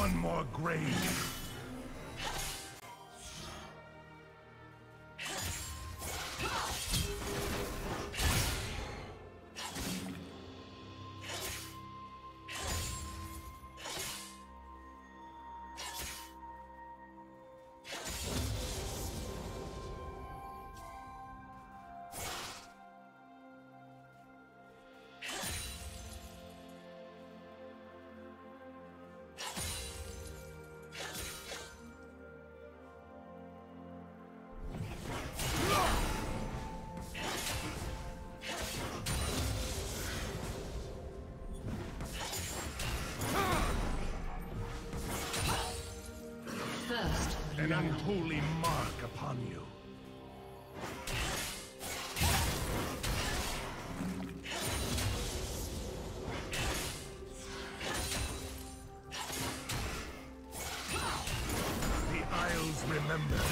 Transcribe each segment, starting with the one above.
one more grave. An unholy mark upon you. The Isles remember.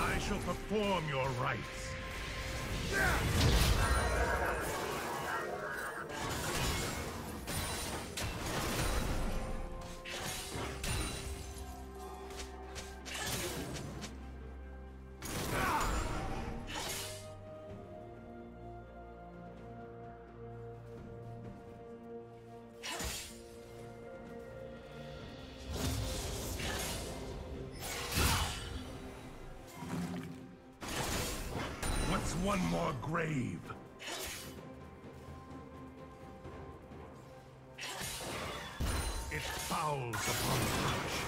I shall perform your rites. One more grave. It fouls upon the touch.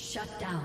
Shut down.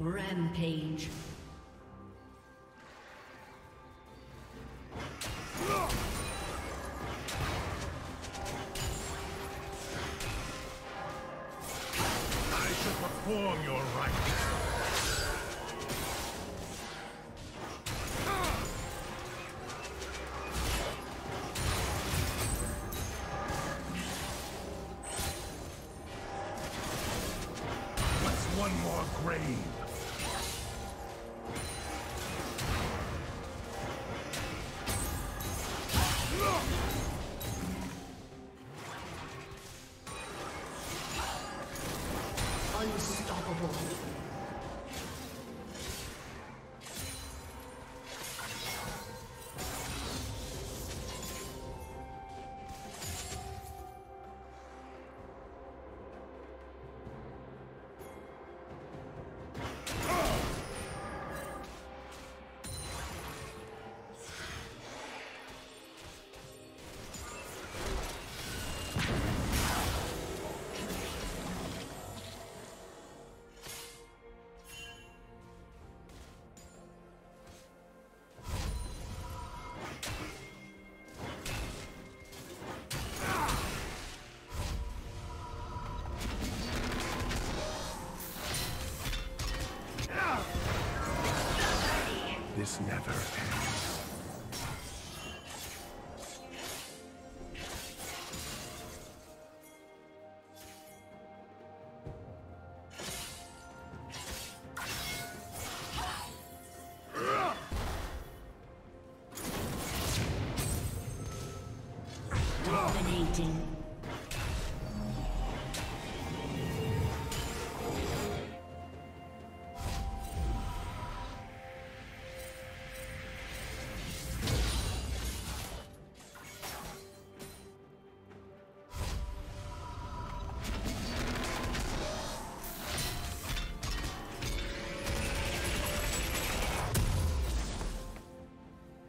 Rampage. This never ends.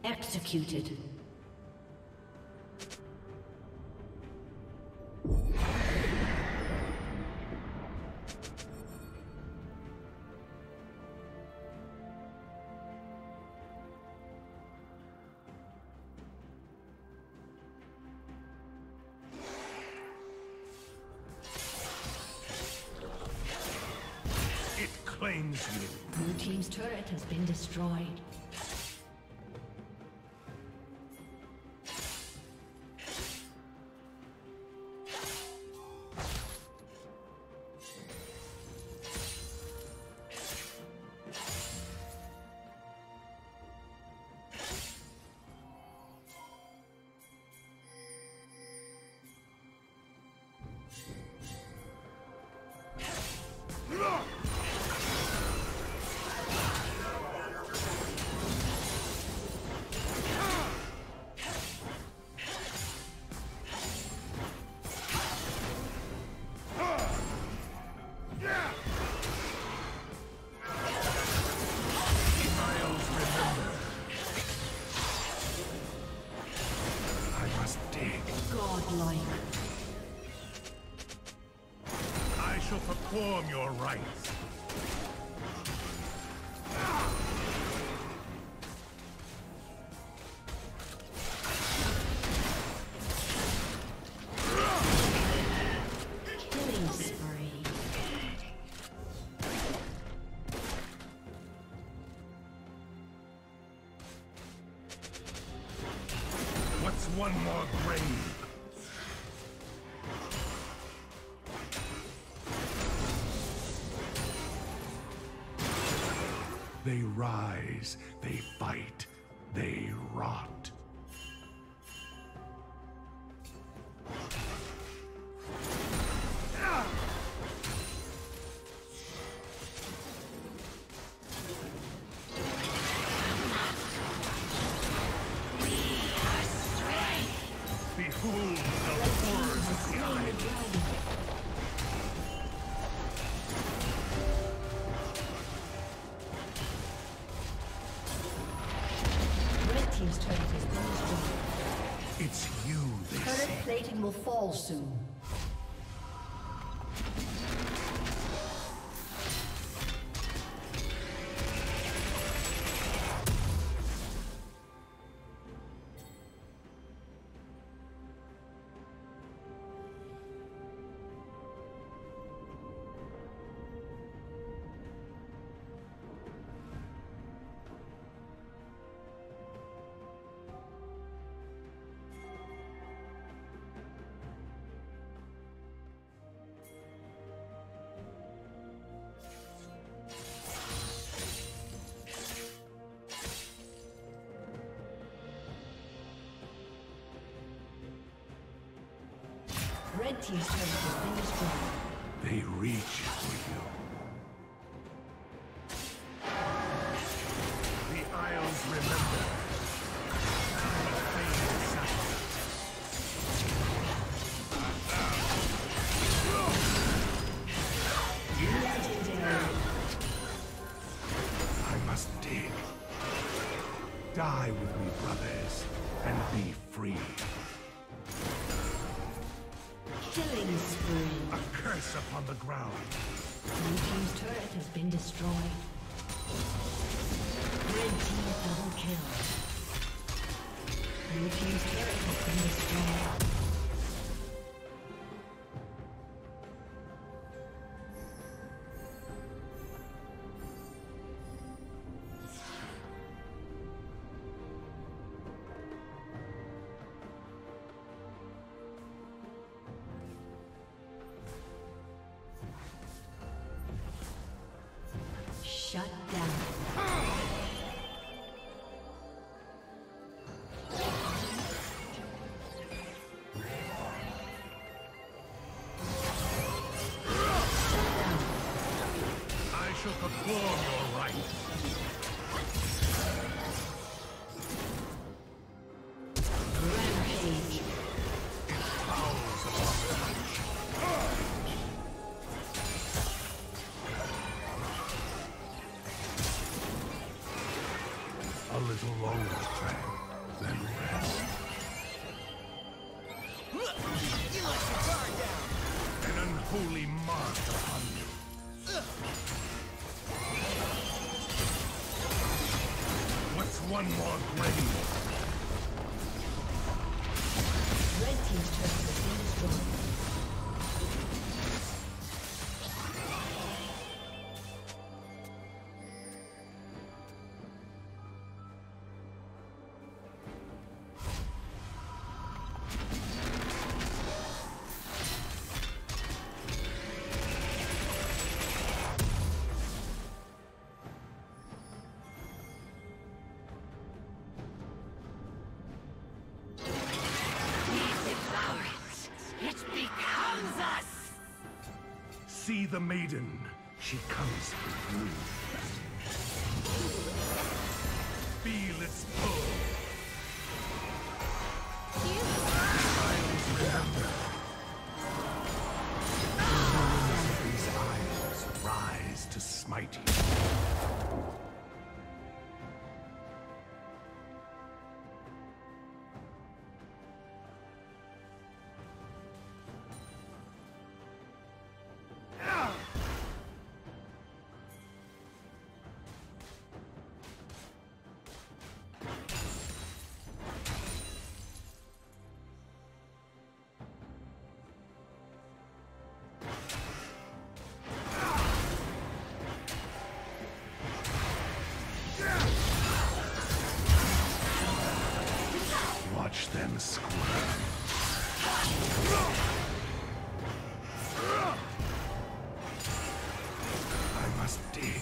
Executed. It claims you. Blue team's turret has been destroyed. Perform your rights. They rise, they fight, they rot. It's you, they say. Current plating will fall soon. Red team's turret has been destroyed. They reach for you. The Isles remember. I must dig. Die with me, brothers, and be free. Killing spree. A curse upon the ground. Blue team's turret has been destroyed. Red team double kill. Blue team's turret has been destroyed. Shut down. I shall perform your right. Holy mark upon you. What's one more grave? Red team's turret has been destroyed. See the maiden. She comes for you. Feel its pull. These isles rise to smite you. Them squirm. I must dig.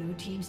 Blue team's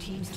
Team's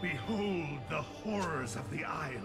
Behold the horrors of the Isles.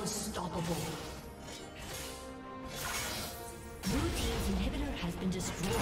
Unstoppable. Blue team's inhibitor has been destroyed.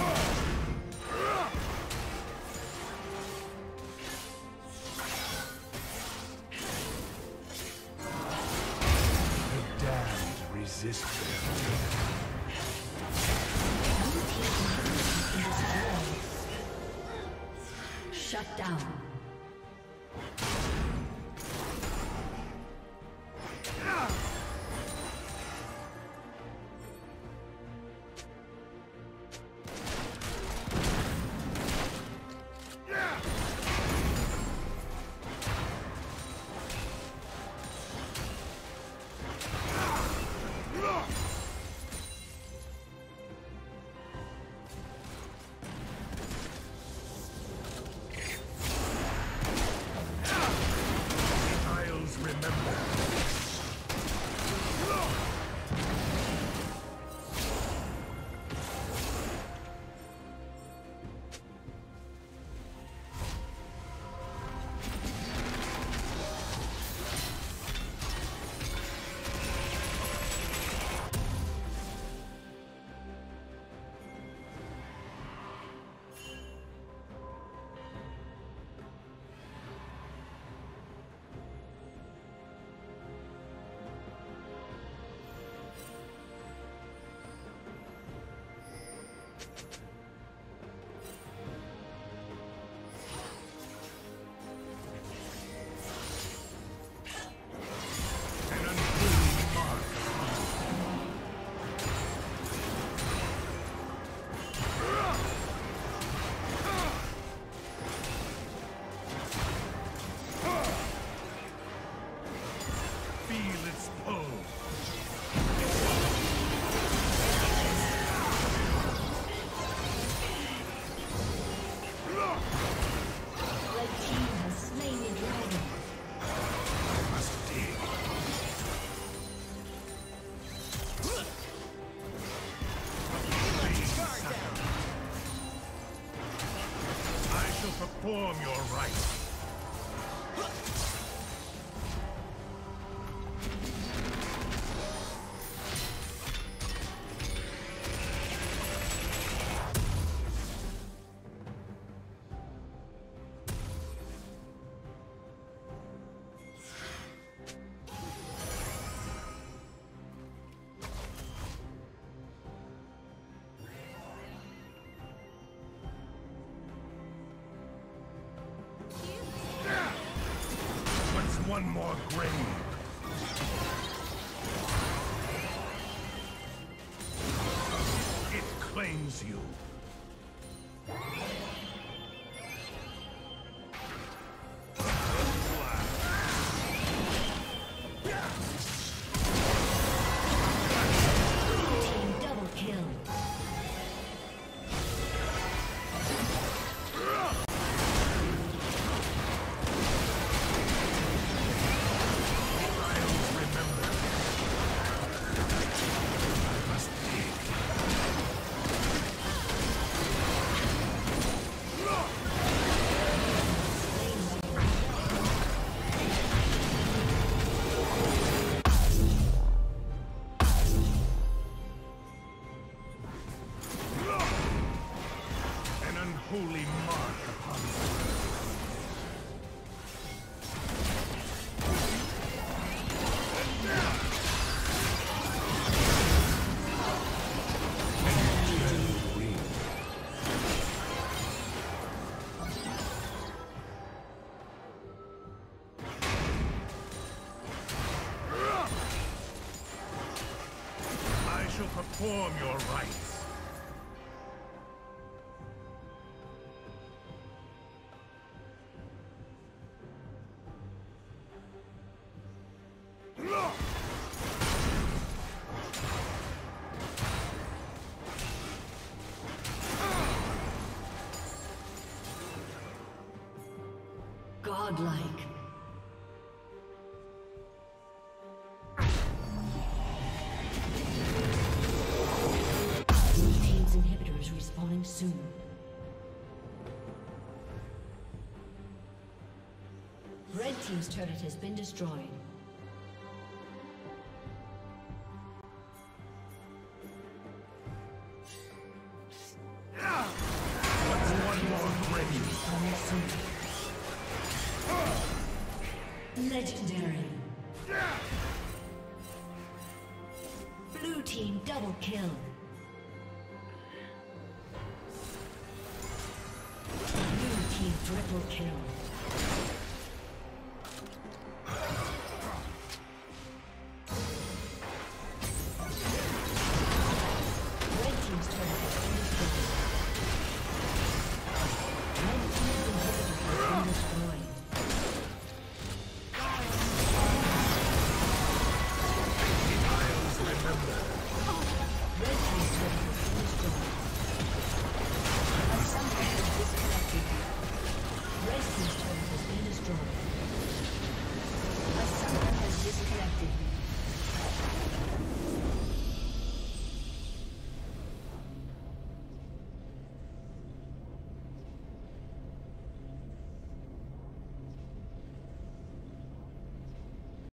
perform your rites. One more grave. It claims you. Holy mark upon me. I shall perform your rites. Godlike. Blue team's inhibitor is respawning soon. Red team's turret has been destroyed. Legendary. Blue team double kill. Blue team triple kill.